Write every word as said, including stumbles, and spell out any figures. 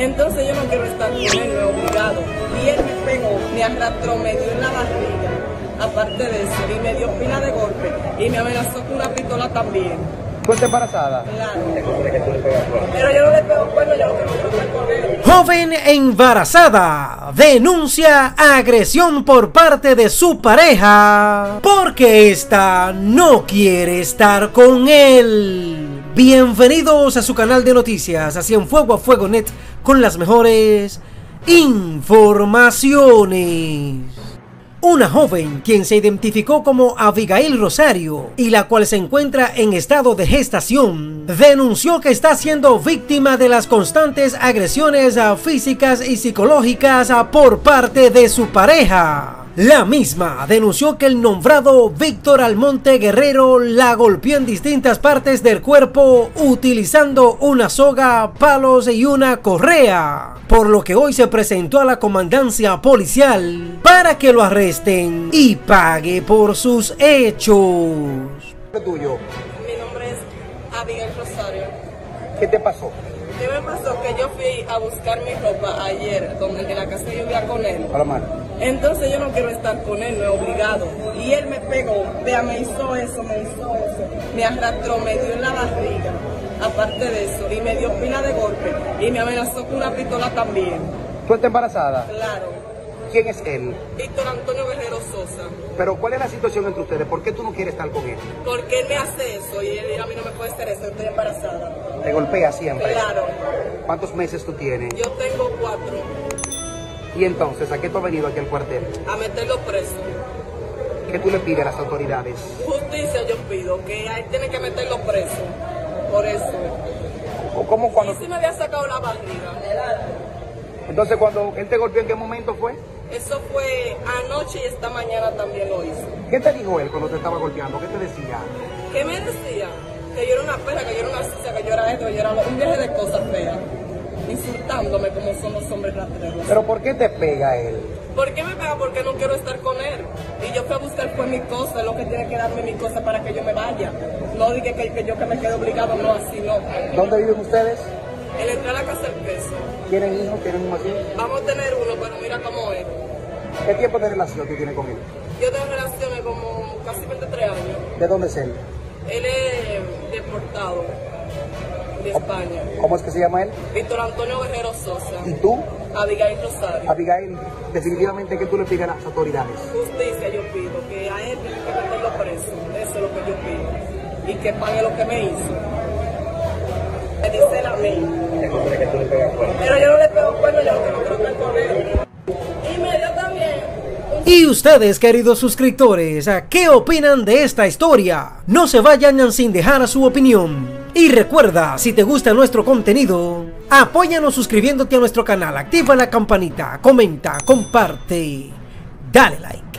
Entonces yo no quiero estar con él, me obligado. Y él me pegó, me arrastró, me dio en la barriga. Aparte de eso, y me dio pila de golpe. Y me amenazó con una pistola también. ¿Tú estás embarazada? Claro. Pero yo no le pego cuerno, yo no quiero estar con él. Joven embarazada denuncia agresión por parte de su pareja porque esta no quiere estar con él. Bienvenidos a su canal de noticias, a cien fuego a fuego punto net, con las mejores informaciones. Una joven quien se identificó como Abigail Rosario y la cual se encuentra en estado de gestación, denunció que está siendo víctima de las constantes agresiones físicas y psicológicas por parte de su pareja. La misma denunció que el nombrado Víctor Antonio Guerrero la golpeó en distintas partes del cuerpo utilizando una soga, palos y una correa, por lo que hoy se presentó a la comandancia policial para que lo arresten y pague por sus hechos. ¿Qué tuyo? Mi nombre es Abigail Rosario. ¿Qué te pasó? ¿Qué me pasó? Que yo fui a buscar mi ropa ayer, donde en la casa yo vivía con él. A la mano. Entonces yo no quiero estar con él, me he obligado. Y él me pegó, vea, me hizo eso, me hizo eso. Me arrastró, me dio en la barriga, aparte de eso. Y me dio pila de golpe. Y me amenazó con una pistola también. ¿Tú estás embarazada? Claro. ¿Quién es él? Víctor Antonio Guerrero Sosa. Pero ¿cuál es la situación entre ustedes? ¿Por qué tú no quieres estar con él? Porque él me hace eso y él a mí no me puede hacer eso, estoy embarazada. ¿Te golpea siempre? Claro. ¿Cuántos meses tú tienes? Yo tengo cuatro. ¿Y entonces a qué tú has venido aquí al cuartel? A meterlo preso. ¿Qué tú le pides a las autoridades? Justicia yo pido, que a él tiene que meterlo preso, por eso. ¿O cómo cuando? Sí, sí me había sacado la barriga. Entonces cuando él te golpeó, ¿en qué momento fue? Eso fue anoche y esta mañana también lo hizo. ¿Qué te dijo él cuando te estaba golpeando? ¿Qué te decía? ¿Qué me decía? Que yo era una perra, que yo era una sucia, que yo era esto, que yo era un viaje de cosas feas. Insultándome como son los hombres rastreros. ¿Pero por qué te pega él? ¿Por qué me pega? Porque no quiero estar con él. Y yo fui a buscar pues mi cosa, lo que tiene que darme mi cosa para que yo me vaya. No diga que, que yo que me quede obligado, no, así no. ¿Dónde viven ustedes? Él entró a la casa del preso. ¿Tienen hijos? ¿Tienen un así? Vamos a tener uno, pero mira cómo es. ¿Qué tiempo de relación tú tienes con él? Yo tengo relaciones como casi veintitrés años. ¿De dónde es él? Él es deportado de España. ¿Cómo es que se llama él? Víctor Antonio Guerrero Sosa. ¿Y tú? Abigail Rosario. Abigail, definitivamente que tú le pidas a las autoridades. Justicia yo pido, que a él tiene que meterlo preso. Eso es lo que yo pido. Y que pague lo que me hizo. Me dice a mí. Pero yo no le pego cuerno, yo no quiero estar con él. Y me dio también. Y ustedes, queridos suscriptores, ¿qué opinan de esta historia? No se vayan sin dejar su opinión. Y recuerda, si te gusta nuestro contenido, apóyanos suscribiéndote a nuestro canal, activa la campanita, comenta, comparte, dale like.